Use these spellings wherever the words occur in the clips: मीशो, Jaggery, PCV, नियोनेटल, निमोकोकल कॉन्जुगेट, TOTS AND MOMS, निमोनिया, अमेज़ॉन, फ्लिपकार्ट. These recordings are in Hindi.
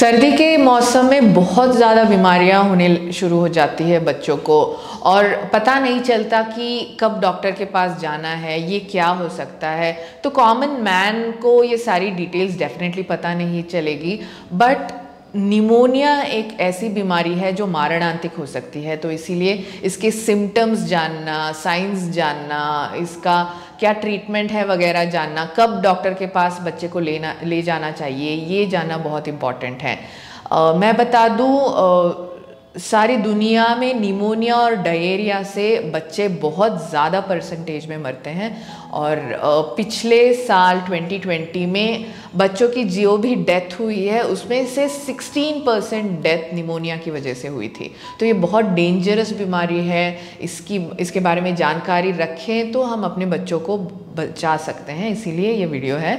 सर्दी के मौसम में बहुत ज़्यादा बीमारियां होने शुरू हो जाती है बच्चों को, और पता नहीं चलता कि कब डॉक्टर के पास जाना है, ये क्या हो सकता है। तो कॉमन मैन को ये सारी डिटेल्स डेफिनेटली पता नहीं चलेगी, बट निमोनिया एक ऐसी बीमारी है जो मारणांतिक हो सकती है। तो इसीलिए इसके सिम्टम्स जानना, साइंस जानना, इसका क्या ट्रीटमेंट है वगैरह जानना, कब डॉक्टर के पास बच्चे को ले जाना चाहिए, ये जानना बहुत इम्पॉर्टेंट है। मैं बता दूँ, सारी दुनिया में निमोनिया और डायरिया से बच्चे बहुत ज़्यादा परसेंटेज में मरते हैं, और पिछले साल 2020 में बच्चों की जो भी डेथ हुई है उसमें से 16% डेथ निमोनिया की वजह से हुई थी। तो ये बहुत डेंजरस बीमारी है, इसके बारे में जानकारी रखें तो हम अपने बच्चों को बचा सकते हैं, इसीलिए ये वीडियो है।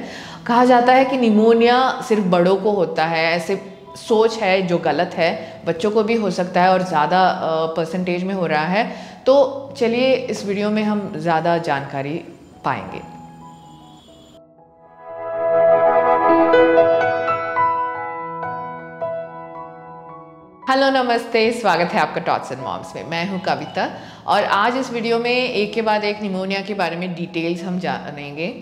कहा जाता है कि निमोनिया सिर्फ बड़ों को होता है, ऐसे सोच है जो गलत है, बच्चों को भी हो सकता है और ज़्यादा परसेंटेज में हो रहा है। तो चलिए इस वीडियो में हम ज़्यादा जानकारी पाएंगे। हेलो, नमस्ते, स्वागत है आपका टॉट्स एंड मॉम्स में। मैं हूं कविता, और आज इस वीडियो में एक के बाद एक निमोनिया के बारे में डिटेल्स हम जानेंगे।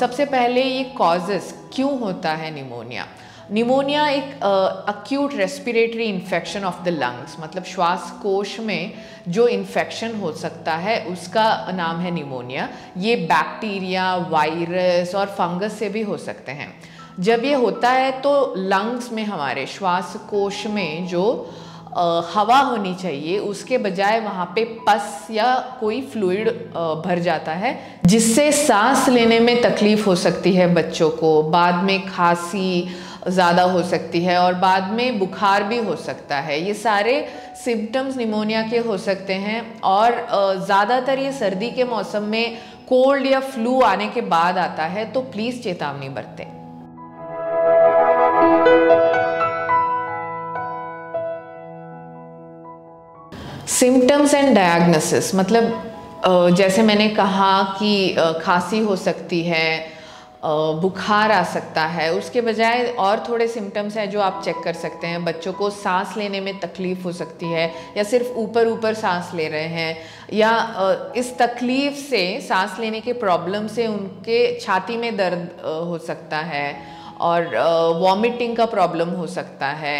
सबसे पहले ये कॉजेस, क्यों होता है निमोनिया। निमोनिया एक acute respiratory infection of the lungs, मतलब श्वासकोश में जो इन्फेक्शन हो सकता है उसका नाम है निमोनिया। ये बैक्टीरिया, वायरस और फंगस से भी हो सकते हैं। जब ये होता है तो लंग्स में, हमारे श्वासकोश में जो हवा होनी चाहिए उसके बजाय वहाँ पे पस या कोई फ्लूइड भर जाता है, जिससे सांस लेने में तकलीफ़ हो सकती है बच्चों को, बाद में खांसी ज़्यादा हो सकती है और बाद में बुखार भी हो सकता है। ये सारे सिम्टम्स निमोनिया के हो सकते हैं, और ज़्यादातर ये सर्दी के मौसम में कोल्ड या फ्लू आने के बाद आता है, तो प्लीज़ चेतावनी बरतें। सिम्टम्स एंड डायग्नोसिस, मतलब जैसे मैंने कहा कि खांसी हो सकती है, बुखार आ सकता है, उसके बजाय और थोड़े सिम्टम्स हैं जो आप चेक कर सकते हैं। बच्चों को सांस लेने में तकलीफ़ हो सकती है, या सिर्फ ऊपर ऊपर सांस ले रहे हैं, या इस तकलीफ़ से, सांस लेने के प्रॉब्लम से उनके छाती में दर्द हो सकता है, और वॉमिटिंग का प्रॉब्लम हो सकता है।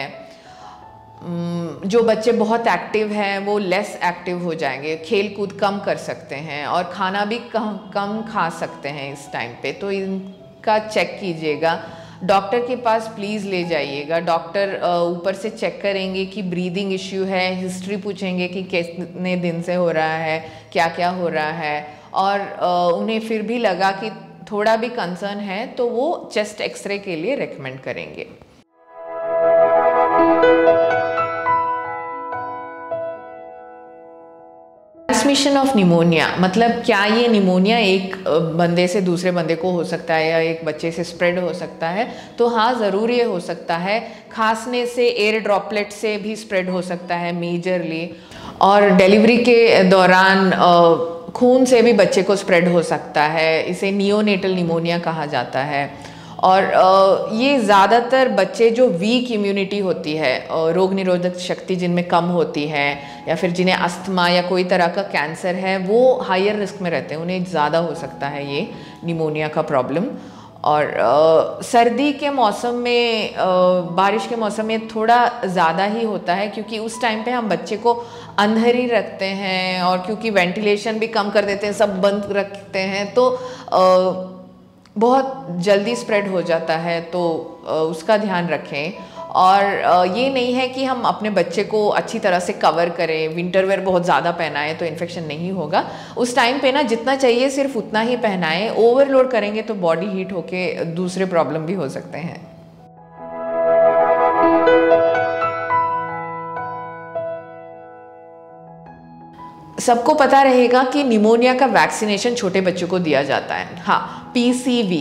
जो बच्चे बहुत एक्टिव हैं वो लेस एक्टिव हो जाएंगे, खेल कूद कम कर सकते हैं, और खाना भी कम खा सकते हैं इस टाइम पे। तो इनका चेक कीजिएगा, डॉक्टर के पास प्लीज़ ले जाइएगा। डॉक्टर ऊपर से चेक करेंगे कि ब्रीदिंग इश्यू है, हिस्ट्री पूछेंगे कि कितने दिन से हो रहा है, क्या क्या हो रहा है, और उन्हें फिर भी लगा कि थोड़ा भी कंसर्न है तो वो चेस्ट एक्सरे के लिए रेकमेंड करेंगे। ट्रांसमिशन ऑफ निमोनिया, मतलब क्या ये निमोनिया एक बंदे से दूसरे बंदे को हो सकता है, या एक बच्चे से स्प्रेड हो सकता है। तो हाँ, ज़रूर ये हो सकता है। खांसने से, एयर ड्रॉपलेट से भी स्प्रेड हो सकता है मेजरली, और डिलीवरी के दौरान खून से भी बच्चे को स्प्रेड हो सकता है। इसे नियोनेटल निमोनिया कहा जाता है, और ये ज़्यादातर बच्चे जो वीक इम्यूनिटी होती है, रोग निरोधक शक्ति जिनमें कम होती है, या फिर जिन्हें अस्थमा या कोई तरह का कैंसर है, वो हायर रिस्क में रहते हैं, उन्हें ज़्यादा हो सकता है ये निमोनिया का प्रॉब्लम। और सर्दी के मौसम में, बारिश के मौसम में थोड़ा ज़्यादा ही होता है, क्योंकि उस टाइम पे हम बच्चे को अंदर ही रखते हैं, और क्योंकि वेंटिलेशन भी कम कर देते हैं, सब बंद रखते हैं, तो बहुत जल्दी स्प्रेड हो जाता है। तो उसका ध्यान रखें, और ये नहीं है कि हम अपने बच्चे को अच्छी तरह से कवर करें, विंटर वेयर बहुत ज़्यादा पहनाएं तो इन्फेक्शन नहीं होगा। उस टाइम पे ना, जितना चाहिए सिर्फ उतना ही पहनाएं। ओवरलोड करेंगे तो बॉडी हीट होके दूसरे प्रॉब्लम भी हो सकते हैं। सबको पता रहेगा कि निमोनिया का वैक्सीनेशन छोटे बच्चों को दिया जाता है। हाँ, PCV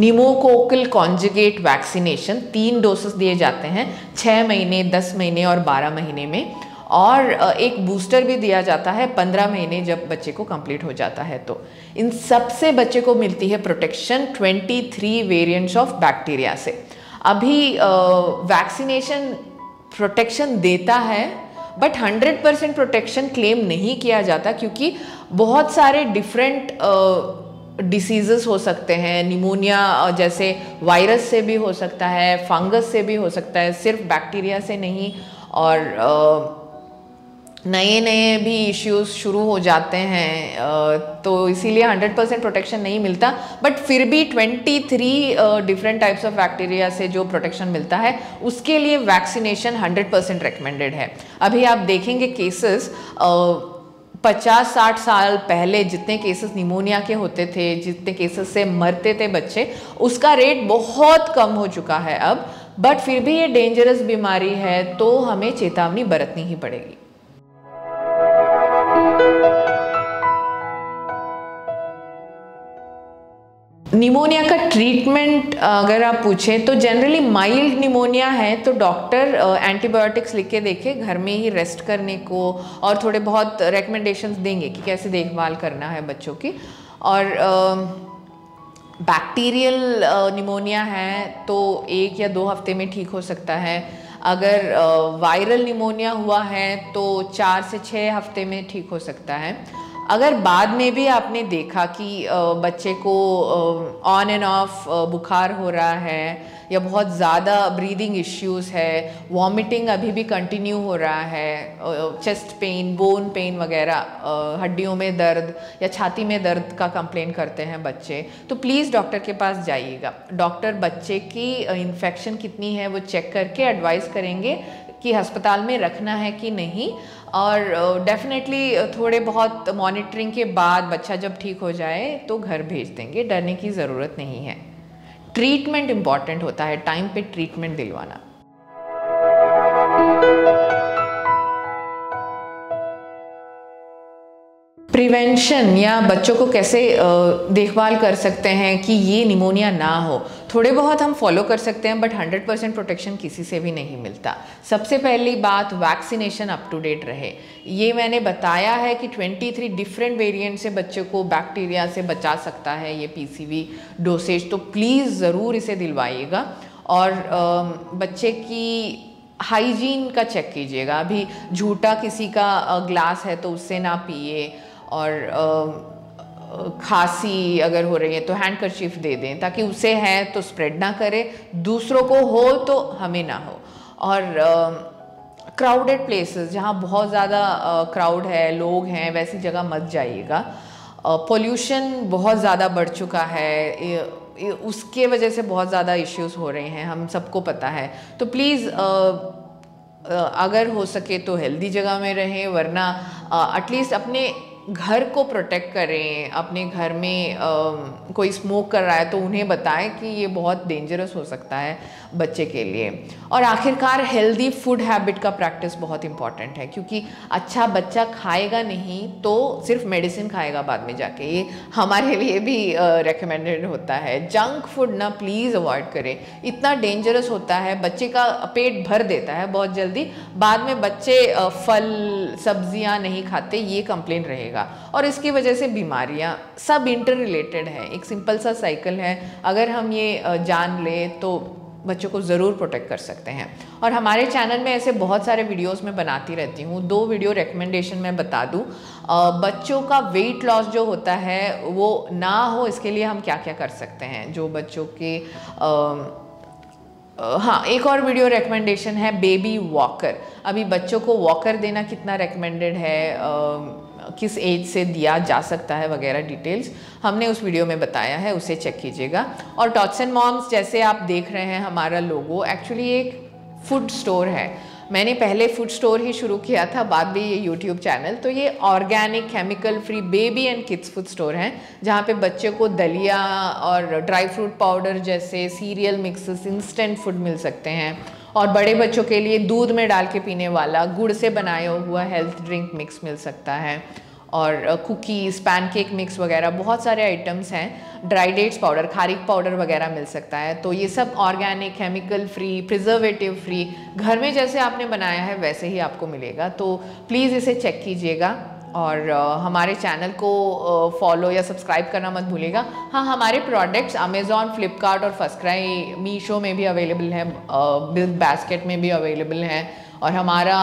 निमोकोकल कॉन्जुगेट vaccination 3 doses दिए जाते हैं, 6 महीने, 10 महीने और 12 महीने में, और एक बूस्टर भी दिया जाता है 15 महीने जब बच्चे को कंप्लीट हो जाता है। तो इन सबसे बच्चे को मिलती है प्रोटेक्शन 23 वेरिएंट्स ऑफ बैक्टीरिया से। अभी वैक्सीनेशन प्रोटेक्शन देता है बट 100% प्रोटेक्शन क्लेम नहीं किया जाता, क्योंकि बहुत सारे डिफरेंट डिसीज़ेस हो सकते हैं। निमोनिया जैसे वायरस से भी हो सकता है, फंगस से भी हो सकता है, सिर्फ बैक्टीरिया से नहीं। और नए नए भी इश्यूज शुरू हो जाते हैं, तो इसीलिए 100% प्रोटेक्शन नहीं मिलता। बट फिर भी 23 डिफरेंट टाइप्स ऑफ बैक्टीरिया से जो प्रोटेक्शन मिलता है उसके लिए वैक्सीनेशन 100% रिकमेंडेड है। अभी आप देखेंगे केसेस 50-60 साल पहले जितने केसेस निमोनिया के होते थे, जितने केसेस से मरते थे बच्चे, उसका रेट बहुत कम हो चुका है अब। बट फिर भी ये डेंजरस बीमारी है, तो हमें चेतावनी बरतनी ही पड़ेगी। निमोनिया का ट्रीटमेंट अगर आप पूछें तो जनरली माइल्ड निमोनिया है तो डॉक्टर एंटीबायोटिक्स लिख के देखे, घर में ही रेस्ट करने को और थोड़े बहुत रेकमेंडेशंस देंगे कि कैसे देखभाल करना है बच्चों की। और बैक्टीरियल निमोनिया है तो 1 या 2 हफ्ते में ठीक हो सकता है। अगर वायरल निमोनिया हुआ है तो 4 से 6 हफ्ते में ठीक हो सकता है। अगर बाद में भी आपने देखा कि बच्चे को ऑन एंड ऑफ बुखार हो रहा है या बहुत ज़्यादा ब्रीदिंग इश्यूज़ है, वॉमिटिंग अभी भी कंटिन्यू हो रहा है, चेस्ट पेन, बोन पेन वगैरह, हड्डियों में दर्द या छाती में दर्द का कंप्लेन करते हैं बच्चे, तो प्लीज़ डॉक्टर के पास जाइएगा। डॉक्टर बच्चे की इन्फेक्शन कितनी है वो चेक करके एडवाइस करेंगे कि अस्पताल में रखना है कि नहीं। और डेफिनेटली थोड़े बहुत मॉनिटरिंग के बाद बच्चा जब ठीक हो जाए तो घर भेज देंगे, डरने की ज़रूरत नहीं है। ट्रीटमेंट इम्पॉर्टेंट होता है, टाइम पे ट्रीटमेंट दिलवाना। प्रिवेंशन या बच्चों को कैसे देखभाल कर सकते हैं कि ये निमोनिया ना हो, थोड़े बहुत हम फॉलो कर सकते हैं बट 100% प्रोटेक्शन किसी से भी नहीं मिलता। सबसे पहली बात, वैक्सीनेशन अप टू डेट रहे। ये मैंने बताया है कि 23 डिफरेंट वेरिएंट से बच्चों को बैक्टीरिया से बचा सकता है ये PCV डोसेज, तो प्लीज़ ज़रूर इसे दिलवाइएगा। और बच्चे की हाइजीन का चेक कीजिएगा। अभी झूठा किसी का ग्लास है तो उससे ना पिए। और खांसी अगर हो रही है तो हैंडकरचीफ दे दें ताकि उसे है तो स्प्रेड ना करे, दूसरों को हो तो हमें ना हो। और क्राउडेड प्लेसेस, जहाँ बहुत ज़्यादा क्राउड है, लोग हैं, वैसी जगह मत जाइएगा। पोल्यूशन बहुत ज़्यादा बढ़ चुका है, उसके वजह से बहुत ज़्यादा इश्यूज़ हो रहे हैं, हम सबको पता है। तो प्लीज़ अगर हो सके तो हेल्दी जगह में रहें, वरना एटलीस्ट अपने घर को प्रोटेक्ट करें। अपने घर में कोई स्मोक कर रहा है तो उन्हें बताएं कि ये बहुत डेंजरस हो सकता है बच्चे के लिए। और आखिरकार हेल्दी फूड हैबिट का प्रैक्टिस बहुत इम्पॉर्टेंट है, क्योंकि अच्छा बच्चा खाएगा नहीं तो सिर्फ मेडिसिन खाएगा बाद में जाके, ये हमारे लिए भी रेकमेंडेड होता है। जंक फूड ना प्लीज़ अवॉइड करें, इतना डेंजरस होता है, बच्चे का पेट भर देता है बहुत जल्दी, बाद में बच्चे फल सब्जियाँ नहीं खाते, ये कंप्लेन रहेगा। और इसकी वजह से बीमारियां सब इंटर रिलेटेड है, एक सिंपल सा साइकिल है। अगर हम ये जान ले तो बच्चों को ज़रूर प्रोटेक्ट कर सकते हैं। और हमारे चैनल में ऐसे बहुत सारे वीडियोस में बनाती रहती हूँ। 2 वीडियो रेकमेंडेशन में बता दूँ। बच्चों का वेट लॉस जो होता है वो ना हो, इसके लिए हम क्या क्या कर सकते हैं, जो बच्चों के हाँ, एक और वीडियो रेकमेंडेशन है बेबी वॉकर। अभी बच्चों को वॉकर देना कितना रेकमेंडेड है, किस एज से दिया जा सकता है वगैरह डिटेल्स हमने उस वीडियो में बताया है, उसे चेक कीजिएगा। और टॉट्स एंड मॉम्स, जैसे आप देख रहे हैं हमारा लोगो, एक्चुअली एक फूड स्टोर है। मैंने पहले फूड स्टोर ही शुरू किया था, बाद में ये यूट्यूब चैनल। तो ये organic, chemical free baby and kids food store हैं, जहाँ पे बच्चे को दलिया और ड्राई फ्रूट पाउडर जैसे सीरियल मिक्सेस, इंस्टेंट फूड मिल सकते हैं। और बड़े बच्चों के लिए दूध में डाल के पीने वाला, गुड़ से बनाया हुआ हेल्थ ड्रिंक मिक्स मिल सकता है। और कुकीज़, पैनकेक मिक्स वगैरह बहुत सारे आइटम्स हैं। ड्राई डेट्स पाउडर, खारिक पाउडर वगैरह मिल सकता है। तो ये सब organic, chemical free, preservative free, घर में जैसे आपने बनाया है वैसे ही आपको मिलेगा। तो प्लीज़ इसे चेक कीजिएगा। और हमारे चैनल को फॉलो या सब्सक्राइब करना मत भूलिएगा। हाँ, हमारे प्रोडक्ट्स अमेज़ॉन, फ्लिपकार्ट और फर्स्टक्राई, मीशो में भी अवेलेबल हैं, बिग बास्केट में भी अवेलेबल हैं, और हमारा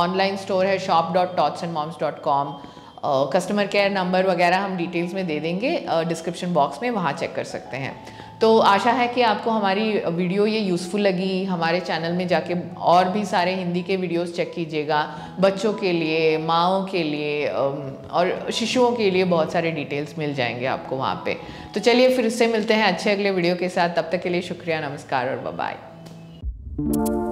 ऑनलाइन स्टोर है shop.totsandmoms.com। कस्टमर केयर नंबर वगैरह हम डिटेल्स में दे देंगे डिस्क्रिप्शन बॉक्स में, वहाँ चेक कर सकते हैं। तो आशा है कि आपको हमारी वीडियो ये यूज़फुल लगी। हमारे चैनल में जाके और भी सारे हिंदी के वीडियोस चेक कीजिएगा, बच्चों के लिए, माँओं के लिए और शिशुओं के लिए बहुत सारे डिटेल्स मिल जाएंगे आपको वहाँ पे। तो चलिए फिर उससे मिलते हैं अच्छे अगले वीडियो के साथ। तब तक के लिए शुक्रिया, नमस्कार और बाय।